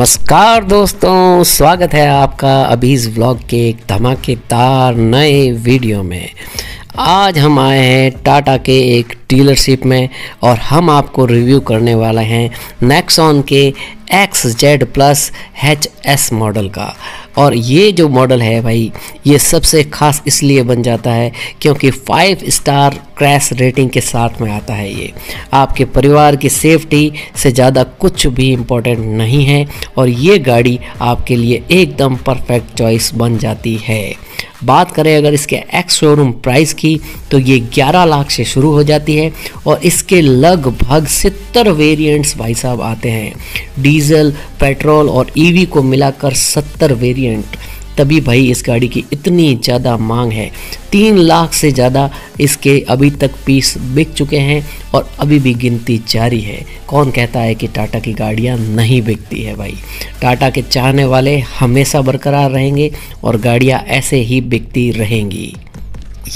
नमस्कार दोस्तों, स्वागत है आपका अभी इस व्लॉग के एक धमाकेदार नए वीडियो में। आज हम आए हैं टाटा के एक डीलरशिप में और हम आपको रिव्यू करने वाले हैं नेक्सॉन के XZ प्लस HS मॉडल का। और ये जो मॉडल है भाई, ये सबसे ख़ास इसलिए बन जाता है क्योंकि 5 स्टार क्रैश रेटिंग के साथ में आता है। ये आपके परिवार की सेफ्टी से ज़्यादा कुछ भी इम्पोर्टेंट नहीं है और ये गाड़ी आपके लिए एकदम परफेक्ट चॉइस बन जाती है। बात करें अगर इसके एक्स शोरूम प्राइस की, तो ये 11 लाख से शुरू हो जाती है और इसके लगभग 70 वेरिएंट्स भाई साहब आते हैं। डीजल, पेट्रोल और ईवी को मिलाकर 70 वेरिएंट, तभी भाई इस गाड़ी की इतनी ज़्यादा मांग है। 3 लाख से ज़्यादा इसके अभी तक पीस बिक चुके हैं और अभी भी गिनती जारी है। कौन कहता है कि टाटा की गाड़ियाँ नहीं बिकती है भाई, टाटा के चाहने वाले हमेशा बरकरार रहेंगे और गाड़ियाँ ऐसे ही बिकती रहेंगी।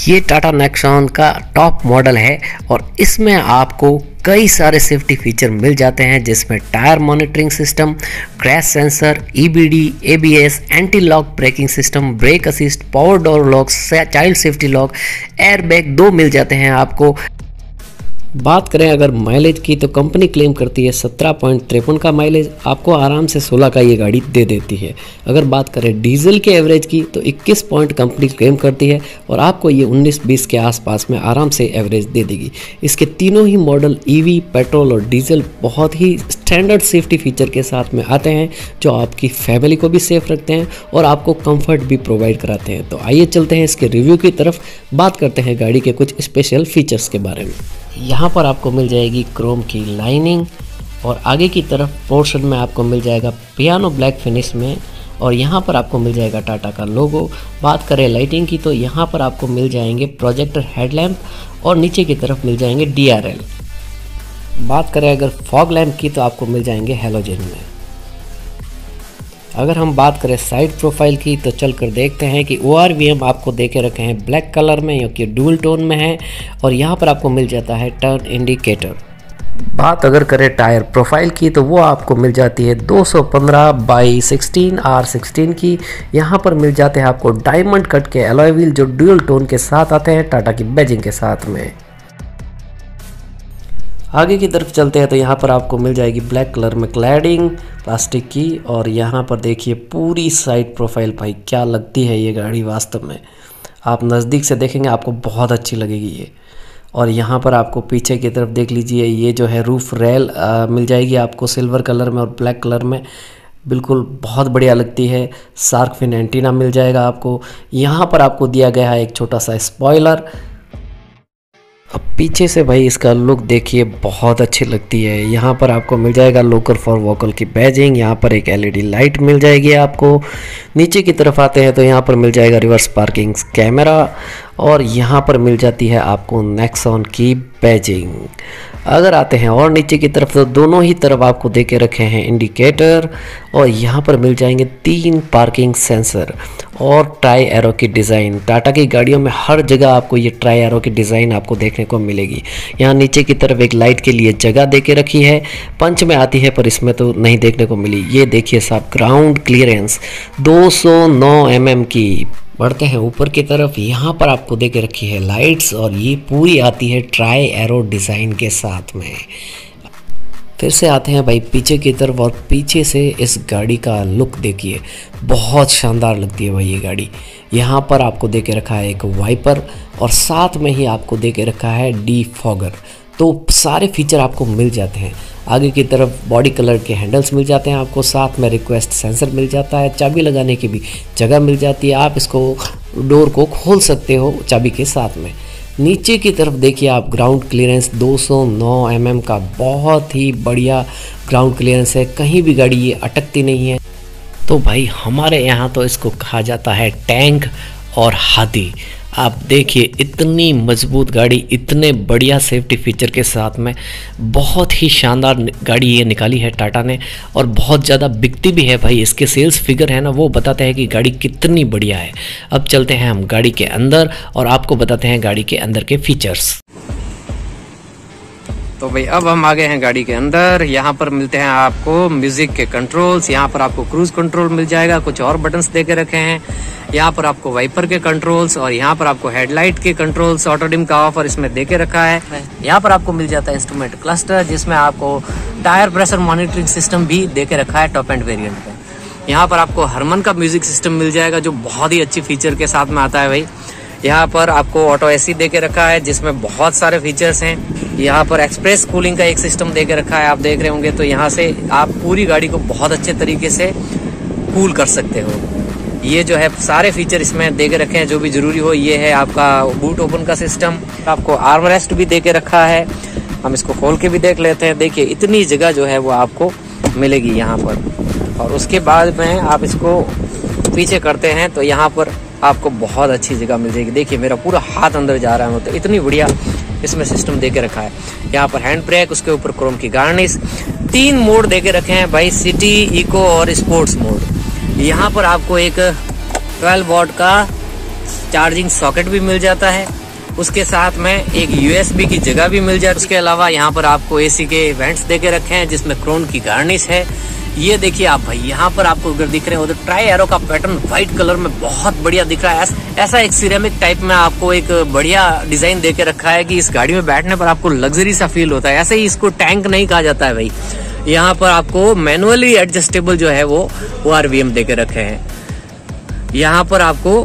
ये टाटा नेक्सॉन का टॉप मॉडल है और इसमें आपको कई सारे सेफ्टी फीचर मिल जाते हैं, जिसमें tyre monitoring system, crash sensor, EBD, ABS, anti lock braking system, brake assist, power door lock, child safety lock, airbag 2 मिल जाते हैं आपको। बात करें अगर माइलेज की, तो कंपनी क्लेम करती है 17.53 का माइलेज, आपको आराम से 16 का ये गाड़ी दे देती है। अगर बात करें डीजल के एवरेज की, तो 21 पॉइंट कंपनी क्लेम करती है और आपको ये 19-20 के आसपास में आराम से एवरेज दे देगी। इसके तीनों ही मॉडल ईवी, पेट्रोल और डीजल बहुत ही स्टैंडर्ड सेफ्टी फीचर के साथ में आते हैं, जो आपकी फैमिली को भी सेफ रखते हैं और आपको कंफर्ट भी प्रोवाइड कराते हैं। तो आइए चलते हैं इसके रिव्यू की तरफ, बात करते हैं गाड़ी के कुछ स्पेशल फीचर्स के बारे में। यहाँ पर आपको मिल जाएगी क्रोम की लाइनिंग और आगे की तरफ पोर्शन में आपको मिल जाएगा पियानो ब्लैक फिनिश में, और यहाँ पर आपको मिल जाएगा टाटा का लोगो। बात करें लाइटिंग की, तो यहाँ पर आपको मिल जाएंगे प्रोजेक्टर हेडलैम्प और नीचे की तरफ मिल जाएंगे DRL। बात करें अगर फॉग लैम्प की, तो आपको मिल जाएंगे हेलोजन में। अगर हम बात करें साइड प्रोफाइल की, तो चलकर देखते हैं कि ORVM आपको देके रखे हैं ब्लैक कलर में, क्योंकि डुअल टोन में है, और यहाँ पर आपको मिल जाता है टर्न इंडिकेटर। बात अगर करें टायर प्रोफाइल की, तो वो आपको मिल जाती है 215/16 R16 की। यहाँ पर मिल जाते हैं आपको डायमंड कट के एलॉय व्हील, जो डुअल टोन के साथ आते हैं टाटा की बैजिंग के साथ में। आगे की तरफ चलते हैं तो यहाँ पर आपको मिल जाएगी ब्लैक कलर में क्लैडिंग प्लास्टिक की, और यहाँ पर देखिए पूरी साइड प्रोफाइल भाई क्या लगती है ये गाड़ी। वास्तव में आप नज़दीक से देखेंगे आपको बहुत अच्छी लगेगी ये। और यहाँ पर आपको पीछे की तरफ देख लीजिए, ये जो है रूफ रेल मिल जाएगी आपको सिल्वर कलर में और ब्लैक कलर में, बिल्कुल बहुत बढ़िया लगती है। शार्क फिन एंटीना मिल जाएगा आपको। यहाँ पर आपको दिया गया है एक छोटा सा स्पॉयलर। अब पीछे से भाई इसका लुक देखिए, बहुत अच्छी लगती है। यहाँ पर आपको मिल जाएगा लोकल फॉर वोकल की बैजिंग, यहाँ पर एक LED लाइट मिल जाएगी आपको। नीचे की तरफ आते हैं तो यहाँ पर मिल जाएगा रिवर्स पार्किंग कैमरा, और यहाँ पर मिल जाती है आपको नेक्सॉन की बैजिंग। अगर आते हैं और नीचे की तरफ, तो दोनों ही तरफ आपको दे के रखे हैं इंडिकेटर, और यहाँ पर मिल जाएंगे 3 पार्किंग सेंसर और ट्राई एरो की डिज़ाइन। टाटा की गाड़ियों में हर जगह आपको ये ट्राई एरो की डिज़ाइन आपको देखने को मिलेगी। यहाँ नीचे की तरफ एक लाइट के लिए जगह दे के रखी है, पंच में आती है पर इसमें तो नहीं देखने को मिली। ये देखिए साहब, ग्राउंड क्लियरेंस 209 mm की। बढ़ते हैं ऊपर की तरफ, यहाँ पर आपको दे के रखी है लाइट्स और ये पूरी आती है ट्राई एरो डिज़ाइन के साथ में। फिर से आते हैं भाई पीछे की तरफ, और पीछे से इस गाड़ी का लुक देखिए, बहुत शानदार लगती है भाई ये गाड़ी। यहाँ पर आपको दे के रखा है एक वाइपर और साथ में ही आपको दे के रखा है डीफॉगर, तो सारे फीचर आपको मिल जाते हैं। आगे की तरफ बॉडी कलर के हैंडल्स मिल जाते हैं आपको, साथ में रिक्वेस्ट सेंसर मिल जाता है, चाबी लगाने की भी जगह मिल जाती है, आप इसको डोर को खोल सकते हो चाबी के साथ में। नीचे की तरफ देखिए आप, ग्राउंड क्लियरेंस 209 mm का बहुत ही बढ़िया ग्राउंड क्लियरेंस है, कहीं भी गाड़ी ये अटकती नहीं है। तो भाई हमारे यहाँ तो इसको कहा जाता है टैंक और हाथी। आप देखिए इतनी मजबूत गाड़ी, इतने बढ़िया सेफ्टी फीचर के साथ में बहुत ही शानदार गाड़ी ये निकाली है टाटा ने, और बहुत ज़्यादा बिकती भी है भाई। इसके सेल्स फिगर है ना, वो बताते हैं कि गाड़ी कितनी बढ़िया है। अब चलते हैं हम गाड़ी के अंदर और आपको बताते हैं गाड़ी के अंदर के फीचर्स। तो भाई अब हम आ गए हैं गाड़ी के अंदर। यहाँ पर मिलते हैं आपको म्यूजिक के कंट्रोल्स। यहाँ पर आपको क्रूज कंट्रोल मिल जाएगा, कुछ और बटन्स दे के रखे हैं। यहाँ पर आपको वाइपर के कंट्रोल्स और यहाँ पर आपको हेडलाइट के कंट्रोल्स, ऑटो डिम का ऑफर इसमें दे के रखा है। यहाँ पर आपको मिल जाता है इंस्ट्रूमेंट क्लस्टर, जिसमें आपको टायर प्रेशर मॉनिटरिंग सिस्टम भी दे के रखा है टॉप एंड वेरियंट पे। यहाँ पर आपको हरमन का म्यूजिक सिस्टम मिल जाएगा, जो बहुत ही अच्छी फीचर के साथ में आता है भाई। यहाँ पर आपको ऑटो एसी दे के रखा है, जिसमें बहुत सारे फीचर्स हैं। यहाँ पर एक्सप्रेस कूलिंग का एक सिस्टम दे के रखा है, आप देख रहे होंगे। तो यहाँ से आप पूरी गाड़ी को बहुत अच्छे तरीके से कूल कर सकते हो। ये जो है सारे फीचर इसमें दे के रखे हैं जो भी ज़रूरी हो। ये है आपका बूट ओपन का सिस्टम, आपको आर्मरेस्ट भी दे के रखा है। हम इसको खोल के भी देख लेते हैं। देखिए इतनी जगह जो है वो आपको मिलेगी यहाँ पर। और उसके बाद में आप इसको पीछे करते हैं तो यहाँ पर आपको बहुत अच्छी जगह मिल जाएगी। देखिए मेरा पूरा हाथ अंदर जा रहा है, मतलब इतनी बढ़िया इसमें सिस्टम दे के रखा है। यहाँ पर हैंड ब्रेक, उसके ऊपर क्रोम की गार्निश, 3 मोड दे के रखे हैं भाई, सिटी, इको और स्पोर्ट्स मोड। यहाँ पर आपको एक 12 वॉट का चार्जिंग सॉकेट भी मिल जाता है, उसके साथ में एक USB की जगह भी मिल जाए। उसके अलावा यहाँ पर आपको AC के वेंट्स दे के रखे हैं, जिसमें क्रोम की गार्निश है। ये देखिए आप भाई, यहाँ पर आपको अगर दिख रहे हो तो ट्राई एरो का पैटर्न व्हाइट कलर में बहुत बढ़िया दिख रहा है। ऐसा एक सिरेमिक टाइप में आपको एक बढ़िया डिजाइन दे के रखा है कि इस गाड़ी में बैठने पर आपको लग्जरी सा फील होता है। ऐसे ही इसको टैंक नहीं कहा जाता है भाई। यहाँ पर आपको मैनुअली एडजस्टेबल जो है वो ORVM दे के रखे हैं। यहाँ पर आपको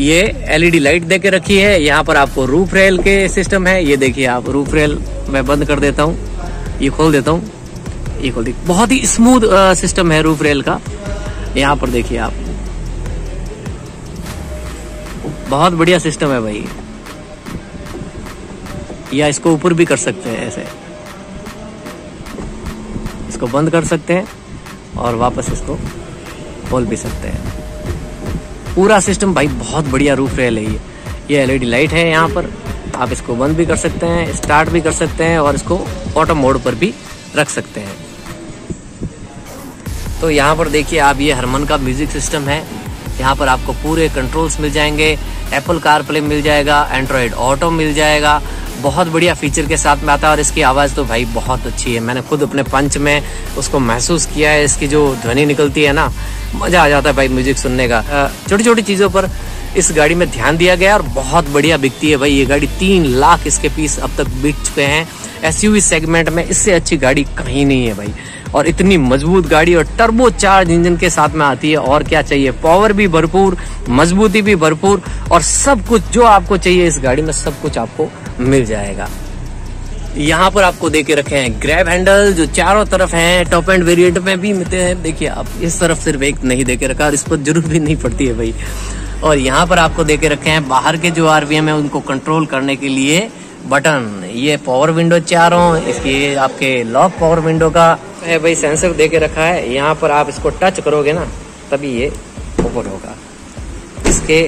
ये LED लाइट दे के रखी है। यहाँ पर आपको रूफ रेल के सिस्टम है। ये देखिए आप, रूफ रेल मैं बंद कर देता हूँ, ये खोल देता हूँ, ये खोल दी। बहुत ही स्मूथ सिस्टम है रूफ रेल का। यहाँ पर देखिए आप, बहुत बढ़िया सिस्टम है भाई। या इसको ऊपर भी कर सकते हैं, ऐसे इसको बंद कर सकते हैं और वापस इसको खोल भी सकते हैं। पूरा सिस्टम भाई बहुत बढ़िया रूफ रेल है। ये LED लाइट है यहाँ पर, आप इसको बंद भी कर सकते हैं, स्टार्ट भी कर सकते हैं और इसको ऑटो मोड पर भी रख सकते हैं। तो यहाँ पर देखिए आप, ये हरमन का म्यूजिक सिस्टम है। यहाँ पर आपको पूरे कंट्रोल्स मिल जाएंगे, Apple CarPlay मिल जाएगा, Android Auto मिल जाएगा। बहुत बढ़िया फीचर के साथ में आता है। और इसकी आवाज़ तो भाई बहुत अच्छी है, मैंने खुद अपने पंच में उसको महसूस किया है। इसकी जो ध्वनि निकलती है ना, मज़ा आ जाता है भाई म्यूजिक सुनने का। छोटी छोटी चीज़ों पर इस गाड़ी में ध्यान दिया गया और बहुत बढ़िया बिकती है भाई ये गाड़ी। 3 लाख इसके पीस अब तक बिक चुके हैं SUV सेगमेंट में। इससे अच्छी गाड़ी कहीं नहीं है भाई। और इतनी मजबूत गाड़ी और टर्बो चार्ज इंजन के साथ में आती है, और क्या चाहिए। पावर भी भरपूर, मजबूती भी भरपूर, और सब कुछ जो आपको चाहिए इस गाड़ी में सब कुछ आपको मिल जाएगा। यहाँ पर आपको दे के रखे हैं ग्रैब हैंडल, जो चारों तरफ हैं, टॉप एंड वेरिएंट में भी मिलते हैं। देखिए आप, इस तरफ सिर्फ एक नहीं दे के रखा और इस पर जरूरत भी नहीं पड़ती है भाई। और यहाँ पर आपको दे के रखे हैं बाहर के जो RVM है उनको कंट्रोल करने के लिए बटन। ये पावर विंडो चारों, इसकी आपके लॉक पावर विंडो का है भाई, सेंसर दे के रखा है। यहाँ पर आप इसको टच करोगे ना तभी ये ओपन होगा। इसके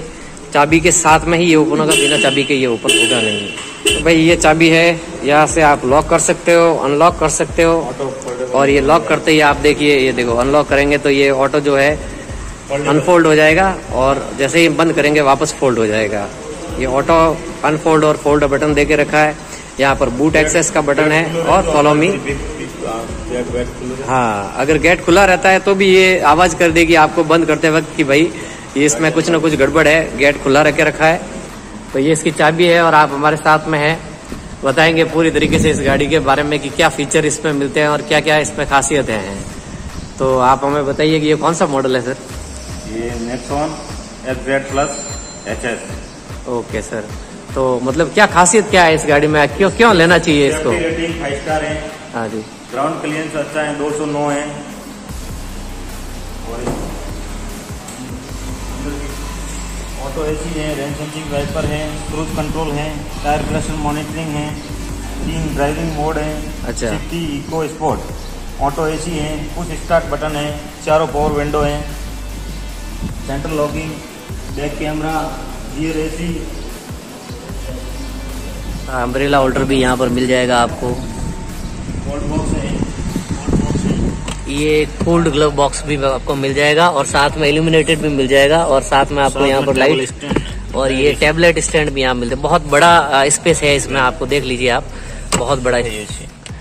चाबी के साथ में ही ये ओपन होगा, बिना चाबी के ये ओपन होगा नहीं। तो भाई ये चाबी है, यहाँ से आप लॉक कर सकते हो, अनलॉक कर सकते हो। और ये लॉक करते ही आप देखिए, ये देखो अनलॉक करेंगे तो ये ऑटो जो है अनफोल्ड हो जाएगा, और जैसे ही बंद करेंगे वापस फोल्ड हो जाएगा। ये ऑटो अनफोल्ड और फोल्ड बटन दे के रखा है। यहाँ पर बूट एक्सेस का बटन है और फॉलो मी। हाँ, अगर गेट खुला रहता है तो भी ये आवाज़ कर देगी आपको बंद करते वक्त कि भाई ये इसमें कुछ ना कुछ गड़बड़ है, गेट खुला रख के रखा है। तो ये इसकी चाबी है और आप हमारे साथ में हैं, बताएंगे पूरी तरीके से इस गाड़ी के बारे में कि क्या फीचर इसमें मिलते हैं और क्या क्या इसमें खासियतें हैं। तो आप हमें बताइए कि ये कौन सा मॉडल है सर? ये Nexon XZ Plus HS। Okay sir, तो मतलब क्या खासियत क्या है इस गाड़ी में, क्यों लेना चाहिए इसको? रेटिंग 5 स्टार है। हाँ जी, ग्राउंड क्लियरेंस अच्छा है, 209 है। और ऑटो AC है, रेन सेंसिंग वाइपर है, क्रूज कंट्रोल है, टायर प्रेशर मॉनिटरिंग है, 3 ड्राइविंग मोड है। अच्छा, city, eco, sport. Auto AC है, कुछ स्टार्ट बटन है, चारों पावर विंडो है, central locking, back camera, gear AC, umbrella holder भी यहाँ पर मिल जाएगा आपको। ये कोल्ड ग्लव बॉक्स भी आपको मिल जाएगा और साथ में इल्यूमिनेटेड भी मिल जाएगा। और साथ में आपको यहाँ पर लाइट और ये टैबलेट स्टैंड भी यहाँ मिलते हैं। बहुत बड़ा स्पेस है इसमें, आपको देख लीजिए आप, बहुत बड़ा है।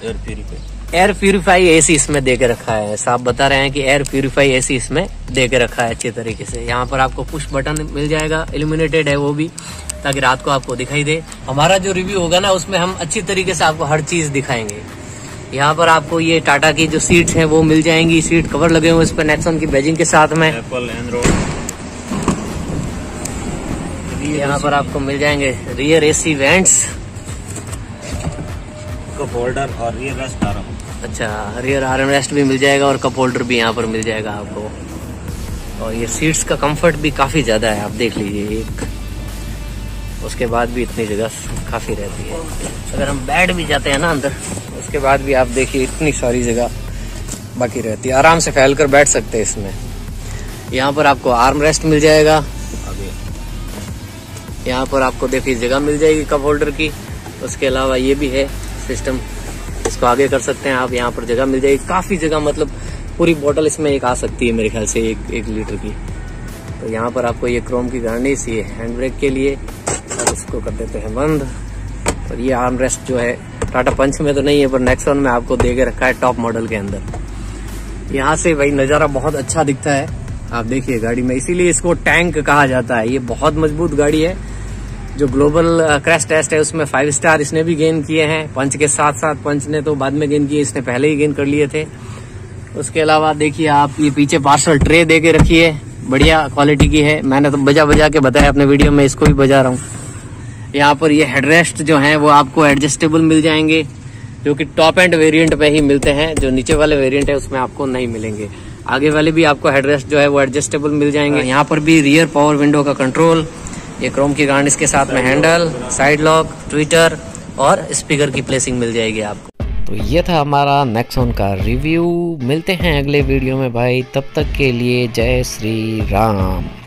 एयर प्यूरिफाई एसी इसमें दे के रखा है। साहब बता रहे हैं कि एयर प्यूरिफाई एसी इसमें दे के रखा है अच्छे तरीके से। यहाँ पर आपको पुश बटन मिल जाएगा, इल्यूमिनेटेड है वो भी, ताकि रात को आपको दिखाई दे। हमारा जो रिव्यू होगा ना उसमें हम अच्छी तरीके से आपको हर चीज दिखाएंगे। यहाँ पर आपको ये टाटा की जो सीट्स हैं वो मिल जाएंगी, सीट कवर लगे हुए इस पर नेक्सन की बैजिंग के साथ में। एप्पल एंड्रॉइड यहाँ पर आपको मिल जाएंगे। Rear AC vents cup holder और रियर रेस्ट आर्म, अच्छा रियर आर्म रेस्ट भी मिल जाएगा और कप होल्डर भी यहाँ पर मिल जाएगा आपको। और ये सीट्स का कंफर्ट भी काफी ज्यादा है, आप देख लीजिए, एक उसके बाद भी इतनी जगह काफी रहती है। अगर हम बैठ भी जाते हैं ना अंदर, उसके बाद भी आप देखिए इतनी सारी जगह बाकी रहती है, आराम से फैल कर बैठ सकते हैं इसमें। यहाँ पर आपको आर्म रेस्ट मिल जाएगा, यहाँ पर आपको देखिए जगह मिल जाएगी कप होल्डर की। उसके अलावा ये भी है सिस्टम, इसको आगे कर सकते हैं आप, यहाँ पर जगह मिल जाएगी काफी जगह, मतलब पूरी बोतल इसमें एक आ सकती है मेरे ख्याल से, एक लीटर की। तो यहाँ पर आपको ये क्रोम की गार्निश, ये हैंड ब्रेक के लिए, इसको कर देते हैं बंद। और ये आर्म रेस्ट जो है टाटा पंच में तो नहीं है पर नेक्सॉन में आपको दे के रखा है टॉप मॉडल के अंदर। यहाँ से भाई नज़ारा बहुत अच्छा दिखता है, आप देखिए गाड़ी में, इसीलिए इसको टैंक कहा जाता है। ये बहुत मजबूत गाड़ी है, जो ग्लोबल क्रैश टेस्ट है उसमें 5 स्टार इसने भी गेन किए हैं पंच के साथ साथ। पंच ने तो बाद में गेन किए, इसने पहले ही गेन कर लिए थे। उसके अलावा देखिए आप, ये पीछे पार्सल ट्रे दे के रखी है, बढ़िया क्वालिटी की है, मैंने तो बजा बजा के बताया अपने वीडियो में, इसको भी बजा रहा हूँ। यहाँ पर ये हेडरेस्ट जो हैं वो आपको एडजस्टेबल मिल जाएंगे, जो कि टॉप एंड वेरिएंट पे ही मिलते हैं, जो नीचे वाले वेरिएंट है उसमें आपको नहीं मिलेंगे। आगे वाले भी आपको हेडरेस्ट जो है वो एडजस्टेबल मिल जाएंगे। यहाँ पर भी रियर पावर विंडो का कंट्रोल, ये क्रोम की गार्निश के साथ में हैंडल, साइड लॉक, ट्विटर और स्पीकर की प्लेसिंग मिल जाएगी आपको। तो ये था हमारा नेक्सॉन का रिव्यू, मिलते हैं अगले वीडियो में भाई, तब तक के लिए जय श्री राम।